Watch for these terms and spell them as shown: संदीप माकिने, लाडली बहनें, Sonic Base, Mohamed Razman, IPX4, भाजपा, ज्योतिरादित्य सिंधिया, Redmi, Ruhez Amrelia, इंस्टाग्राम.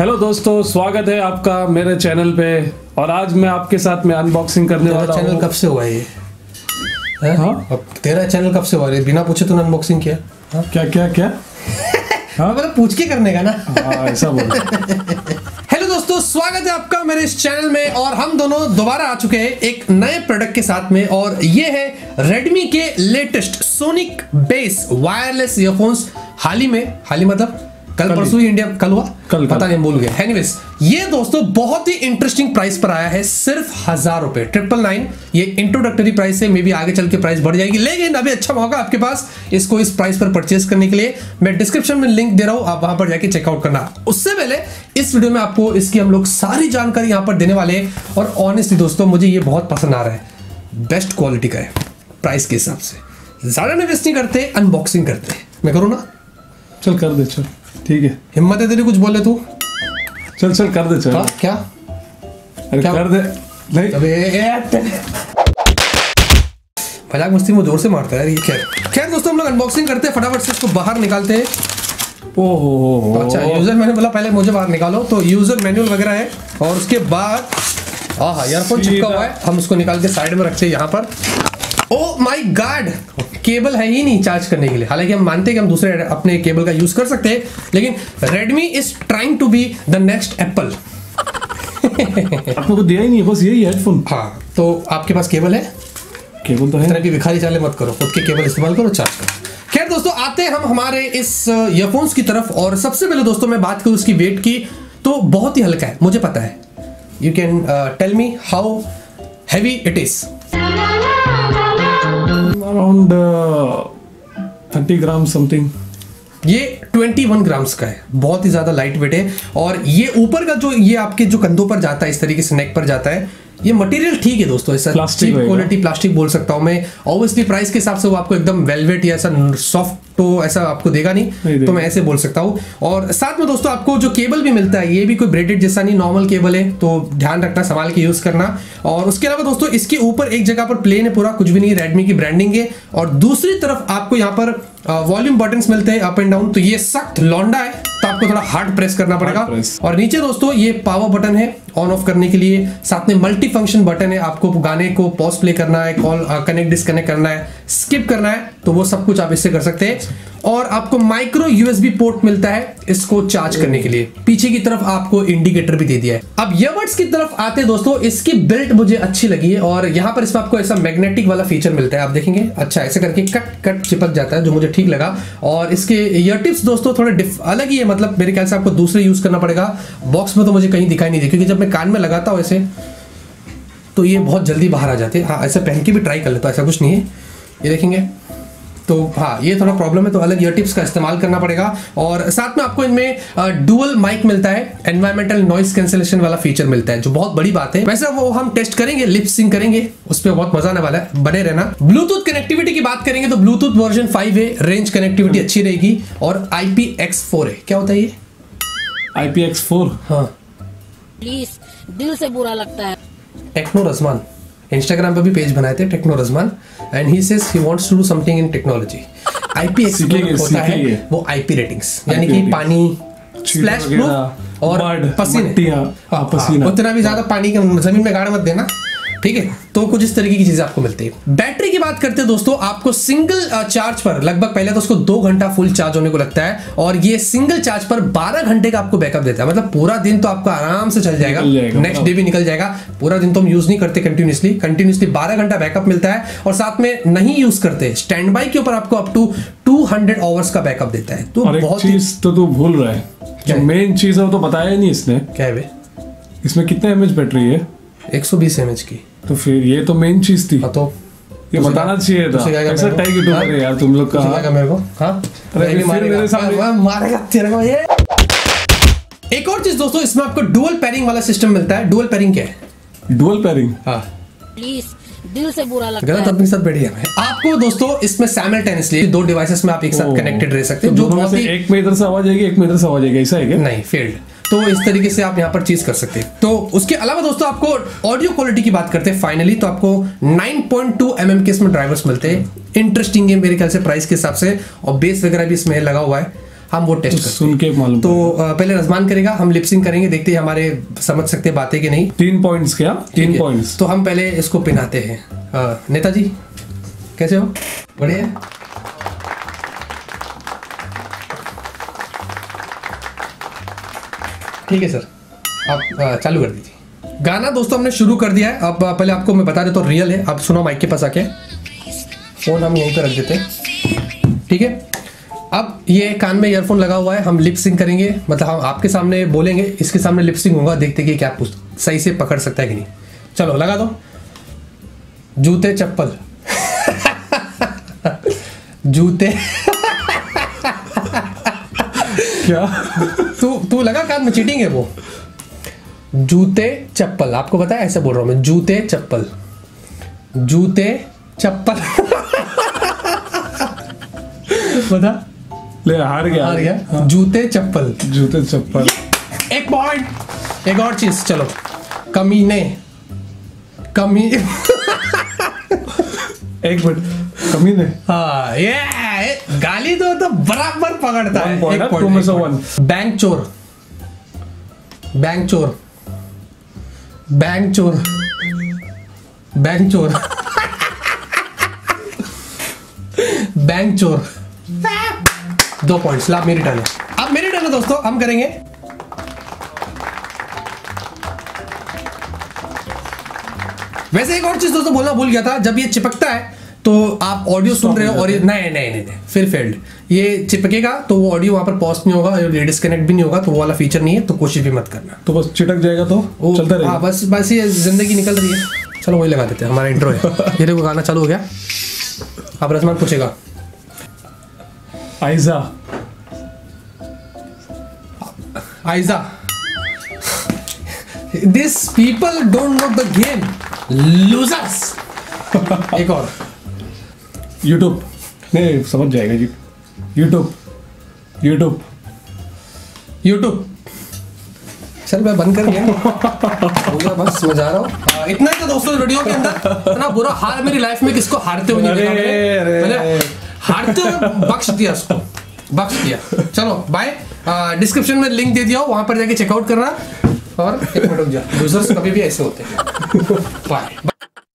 Hello दोस्तों, स्वागत है आपका मेरे चैनल पे। और आज मैं आपके साथ में अनबॉक्सिंग करने वाला हूं। चैनल कब से हुआ ये? हाँ? अब तेरा चैनल कब से हुआ है? बिना पूछे तूने अनबॉक्सिंग किया? हाँ? क्या क्या क्या हाँ? मतलब पूछ के करने का ना, ऐसा बोल हेलो दोस्तों, स्वागत है आपका मेरे इस चैनल में। और हम दोनों दोबारा आ चुके हैं एक नए प्रोडक्ट के साथ में, और ये है रेडमी के latest sonic bass wireless earphones. हाल ही मतलब कल परसों इंडिया कल हुआ कल पता नहीं, भूल गया। एनीवेज, ये दोस्तों बहुत ही इंटरेस्टिंग प्राइस पर आया है, सिर्फ 1000 रुपए। 999 ये इंट्रोडक्टरी प्राइस है, मे भी आगे चल के प्राइस बढ़ जाएगी, लेकिन अभी अच्छा मौका आपके पास इसको इस प्राइस पर परचेस करने के लिए। मैं डिस्क्रिप्शन में लिंक दे रहा हूं, आप वहां पर जाके चेकआउट करना। उससे पहले इस वीडियो में आपको इसकी हम लोग सारी जानकारी यहां पर देने वाले हैं। और ऑनेस्टली दोस्तों, मुझे ये बहुत पसंद आ रहा है, बेस्ट क्वालिटी का है प्राइस के हिसाब से। ज्यादा इन्वेस्ट नहीं करते, अनबॉक्सिंग करते हैं। मैं करूँ ना? चल कर दे, चल ठीक है। हिम्मत है तेरी कुछ बोले तू? चल चल कर दे, चल। हाँ, क्या? अरे क्या कर दे नहीं। अबे मस्ती में जोर से मारता है यार ये। खैर दोस्तों, हम लोग अनबॉक्सिंग करते हैं, फटाफट से इसको बाहर निकालते हैं। ओहो, अच्छा यूजर मैंने बोला पहले मुझे बाहर निकालो, तो यूजर मैनुअल वगैरह है। और उसके बाद हाँ ईयरफोन चिपका हुआ है, हम उसको निकाल के साइड में रखते हैं यहाँ पर। ओ माई गॉड, केबल है ही नहीं चार्ज करने के लिए। हालांकि हम मानते हैं कि हम दूसरे अपने केबल का यूज कर सकते हैं, लेकिन Redmi is trying to be the next Apple। आपको तो दिया ही नहीं, बस यही हेडफोन। हाँ, तो आपके पास केबल है? केबल तो है। इतने भी भिखारी चाले मत करो, खुद के केबल इस्तेमाल करो, चार्ज करो। खैर दोस्तों, आते हैं हम हमारे इस ईयरफोन्स की तरफ। और सबसे पहले दोस्तों मैं बात करूँ उसकी वेट की, तो बहुत ही हल्का है। मुझे पता है, you can tell me how heavy it is. Around 30 gram something. ये 21 ग्राम्स का है, बहुत ही ज़्यादा लाइट वेट है। और ये ऊपर का जो ये आपके जो कंधों पर जाता है, इस तरीके से नेक पर जाता है, ये मटेरियल ठीक है दोस्तों, ऐसा चीप क्वालिटी प्लास्टिक बोल सकता हूँ मैं। ऑब्वियसली प्राइस के हिसाब से वो आपको एकदम वेलवेट या ऐसा सॉफ्ट तो ऐसा आपको देगा नहीं, तो मैं ऐसे बोल सकता हूँ। और साथ में दोस्तों आपको जो केबल भी मिलता है, ये भी कोई ब्रेडेड जैसा नहीं, नॉर्मल केबल है, तो ध्यान रखना, संभाल के यूज करना। और उसके अलावा दोस्तों इसके ऊपर एक जगह पर प्लेन है पूरा, कुछ भी नहीं, रेडमी की ब्रांडिंग है। और दूसरी तरफ आपको यहाँ पर वॉल्यूम बटन्स मिलते हैं अप एंड डाउन, तो ये सख्त लौंडा है, तो आपको थोड़ा हार्ड प्रेस करना पड़ेगा। और नीचे दोस्तों ये पावर बटन है ऑन ऑफ करने के लिए, साथ में मल्टी फंक्शन बटन है, आपको गाने को पॉज प्ले करना है, कॉल कनेक्ट डिस्कनेक्ट करना है, स्किप करना है, तो वो सब कुछ आप इससे कर सकते हैं। और आपको माइक्रो यूएसबी पोर्ट मिलता है इसको चार्ज करने के लिए। पीछे की तरफ आपको इंडिकेटर भी दे दिया है। अब ईयरबड्स की तरफ आते हैं दोस्तों, इसकी बिल्ड मुझे अच्छी लगी है। और यहाँ पर इसमें आपको ऐसा मैग्नेटिक वाला फीचर मिलता है, आप देखेंगे, अच्छा ऐसे करके कट कट चिपक जाता है, जो मुझे ठीक लगा। और इसके ईयर टिप्स दोस्तों थोड़े अलग ही है, मतलब मेरे ख्याल से आपको दूसरे यूज करना पड़ेगा। बॉक्स में तो मुझे कहीं दिखाई नहीं दे, क्योंकि जब मैं कान में लगाता हूँ ऐसे, तो ये बहुत जल्दी बाहर आ जाते हैं। हाँ, ऐसे पहन के भी ट्राई कर लेता हूँ, ऐसा कुछ नहीं है, ये देखेंगे। तो हाँ, ये थोड़ा प्रॉब्लम है, तो अलग ईयर टिप्स का इस्तेमाल करना पड़ेगा। और साथ में आपको इनमें डुअल माइक मिलता है, एनवायरमेंटल नॉइस कैंसिलेशन वाला फीचर मिलता है, जो बहुत बड़ी बात है। वैसे वो हम टेस्ट करेंगे, लिप सिंक करेंगे, उस पर बहुत मजा आने वाला है, बने रहना। ब्लूटूथ कनेक्टिविटी की बात करेंगे तो ब्लूटूथ वर्जन 5 है, रेंज कनेक्टिविटी अच्छी रहेगी। और IPX4 है, क्या होता है ये? IPX4, हाँ। प्लीज, दिल से बुरा लगता है। टेक्नो रज़मान इंस्टाग्राम पर भी पेज बनाए थे, techno Razman, and he says he wants to do something in technology. IPX4 होता है वो IP रेटिंग्स, यानी कि पानी, स्प्लैश प्रूफ और पसीना, उतना भी ज्यादा पानी जमीन में गाड़ मत देना, ठीक है। तो कुछ इस तरीके की चीजें आपको मिलती है। बैटरी की बात करते हैं दोस्तों, आपको सिंगल चार्ज पर लगभग, पहले तो उसको 2 घंटा फुल चार्ज होने को लगता है, और ये सिंगल चार्ज पर 12 घंटे का आपको बैकअप देता है। मतलब पूरा दिन तो आपका आराम से चल जाएगा, नेक्स्ट डे भी निकल जाएगा। पूरा दिन तो हम यूज नहीं करते कंटिन्यूसली 12 घंटा बैकअप मिलता है। और साथ में नहीं यूज करते, स्टैंड बाई के ऊपर आपको अप टू 200 आवर्स का बैकअप देता है। तो बहुत चीज तो तू भूल रहा है, मेन चीज है वो तो बताया नहीं इसने, क्या है? इसमें कितने एमएच बैटरी है? 120 एमएच की। तो फिर ये तो मेन चीज थी, तो ये बताना चाहिए था। ऐसा टाइग यूट्यूबर है यार तुम लोग का। हाँ? मेरे को मारेगा ये। एक और चीज दोस्तों, इसमें आपको डुअल पेयरिंग वाला सिस्टम मिलता है। डुअल पेयरिंग क्या है? डुअल पेयरिंग, हाँ प्लीज, दिल से बुरा लगता है, गलत अपने साथ बैठी है। आपको दोस्तों इसमें साइमल्टेनियसली 2 डिवाइसेस में आप एक साथ कनेक्टेड रह सकते हैं, जो दोनों से एक में इधर से आवाज आएगी, एक में इधर से आवाज आएगी, ऐसा है क्या? नहीं, फेल्ड। तो इस तरीके से आप यहाँ पर चीज कर सकते हैं। तो उसके अलावा दोस्तों आपको ऑडियो क्वालिटी की बात करते हैं फाइनली, तो आपको 9.2 mm के इसमें ड्राइवर्स मिलते हैं। इंटरेस्टिंग है मेरे ख्याल से प्राइस के हिसाब से, और बेस वगैरह भी इसमें लगा हुआ है। हम वो टेस्ट सुन के मालूम। तो पहले रजमान करेगा, हम लिपसिंग करेंगे, देखते हैं हमारे समझ सकते बातें कि नहीं। 3 पॉइंट्स क्या? 3 पॉइंट्स। तो हम पहले इसको पिनाते हैं। नेताजी कैसे हो? बढ़िया। ठीक है सर, आप चालू कर दीजिए गाना। दोस्तों हमने शुरू कर दिया है। अब पहले आपको मैं बता देता हूँ, रियल है, आप सुनो। माइक के पास आके फोन हम यहीं पर रख देते हैं, ठीक है। अब ये कान में ईयरफोन लगा हुआ है, हम लिप सिंक करेंगे, मतलब हम आपके सामने बोलेंगे, इसके सामने लिप सिंक होगा। देखते कि क्या सही से पकड़ सकता है कि नहीं। चलो लगा दो। जूते चप्पल जूते क्या तू लगा कान में, चीटिंग है वो। जूते चप्पल, आपको पता है ऐसे बोल रहा हूँ मैं, जूते चप्पल, जूते चप्पल बता ले। हार गया। हाँ। जूते चप्पल। 1 पॉइंट। एक और चीज, चलो कमीने एक मिनट, कमीने। हाँ ये गाली दो तो बराबर पकड़ता है। 1 पॉइंट। बैंक चोर। 2 पॉइंट्स। लाभ मेरी टर्न है, अब मेरी टर्न है दोस्तों। हम करेंगे वैसे एक और चीज दोस्तों बोलना भूल गया था, जब ये चिपकता है तो आप ऑडियो सुन रहे हो और ये नहीं फिर फेल्ड, ये चिपकेगा तो वो ऑडियो वहां पर पॉज नहीं होगा, डिस्कनेक्ट भी नहीं होगा, तो वो वाला फीचर नहीं है, तो कोशिश भी मत करना। तो बस चिटक जाएगा तो चलता रहेगा। हाँ बस ये जिंदगी निकल रही है। चलो वही लगा देते हैं, हमारा इंट्रो है। ये देखो गाना चालू हो गया। अब रजमान पूछेगा आइजा। This people don't know the game, losers. एक और, यूट्यूब। नहीं समझ जाएगा जी। यूट्यूब। चल मैं बंद कर गया बस, मजा आ रहा हूँ। इतना ही था दोस्तों वीडियो के अंदर। इतना बुरा हाल मेरी लाइफ में किसको हारते हुए नहीं देखा, हारते बख्श दिया। चलो बाय। डिस्क्रिप्शन में लिंक दे दिया, वहां पर जाके चेकआउट करना। और एक मिनट रुक जा, यूजर्स कभी भी ऐसे होते हैं। बाय।